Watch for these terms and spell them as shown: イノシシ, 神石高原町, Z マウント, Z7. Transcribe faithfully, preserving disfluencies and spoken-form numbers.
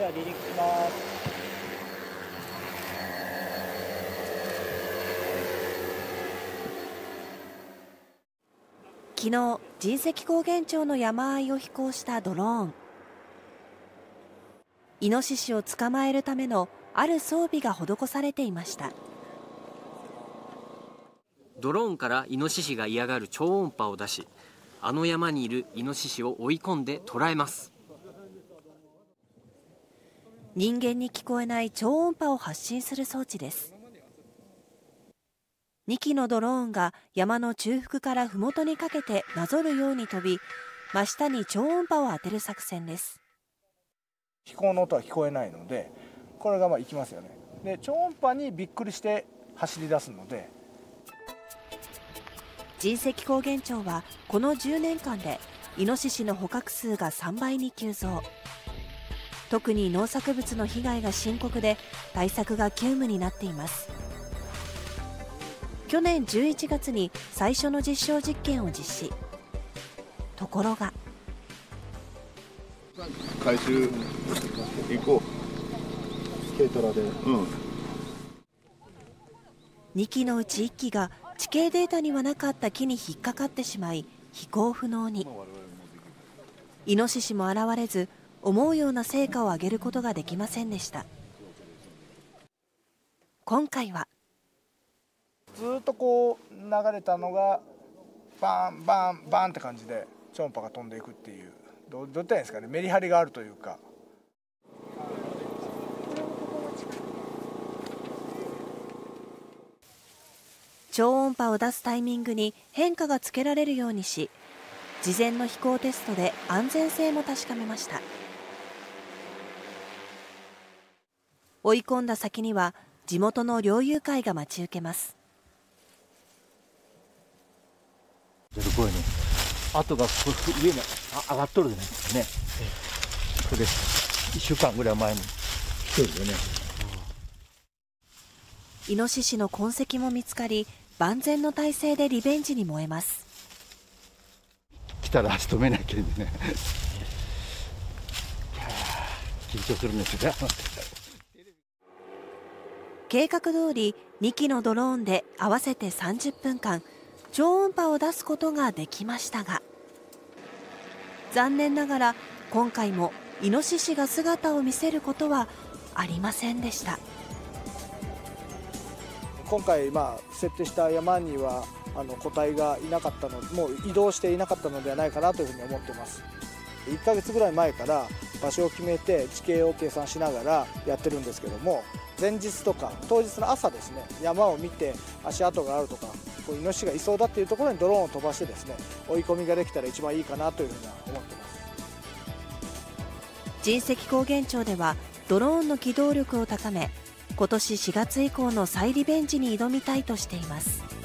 では離陸します。昨日、神石高原町の山あいを飛行したドローン。イノシシを捕まえるためのある装備が施されていました。ドローンからイノシシが嫌がる超音波を出し、あの山にいるイノシシを追い込んで捕らえます。人間に聞こえない超音波を発信する装置です。にきのドローンが山の中腹から麓にかけてなぞるように飛び、真下に超音波を当てる作戦です。飛行の音は聞こえないので、これがまあ行きますよね。で、超音波にびっくりして走り出すので。神石高原町はこのじゅうねんかんでイノシシの捕獲数がさんばいに急増。特に農作物の被害が深刻で、対策が急務になっています。去年じゅういちがつに最初の実証実験を実施。ところが回収行こう。軽トラで。うん。にきのうちいっきが地形データにはなかった木に引っかかってしまい飛行不能に。イノシシも現れず、思うような成果を上げることができませんでした。今回はずっとこう流れたのがバンバンバンって感じで超音波が飛んでいくっていう、どうどういったんですかね、メリハリがあるというか。超音波を出すタイミングに変化がつけられるようにし、事前の飛行テストで安全性も確かめました。追い込んだ先には地元の猟友会が待ち受けます。すごいね。跡が上に上がっとるじゃないですかね。これいっしゅうかんぐらい前に来てるよね。イノシシの痕跡も見つかり、万全の体制でリベンジに燃えます。来たら足止めなきゃいけないね。緊張するんですよね。計画通りにきのドローンで合わせてさんじゅっぷんかん。超音波を出すことができましたが、残念ながら今回もイノシシが姿を見せることはありませんでした。今回、まあ、設定した山にはあの個体がいなかったの、もう移動していなかったのではないかなというふうに思ってます。いっかげつぐらい前から場所を決めて地形を計算しながらやってるんですけども、前日とか当日の朝ですね、山を見て足跡があるとか、こうイノシシがいそうだっていうところにドローンを飛ばしてですね、追い込みができたら一番いいかなというふうには思ってます。神石高原町ではドローンの機動力を高め、今年しがつ以降の再リベンジに挑みたいとしています。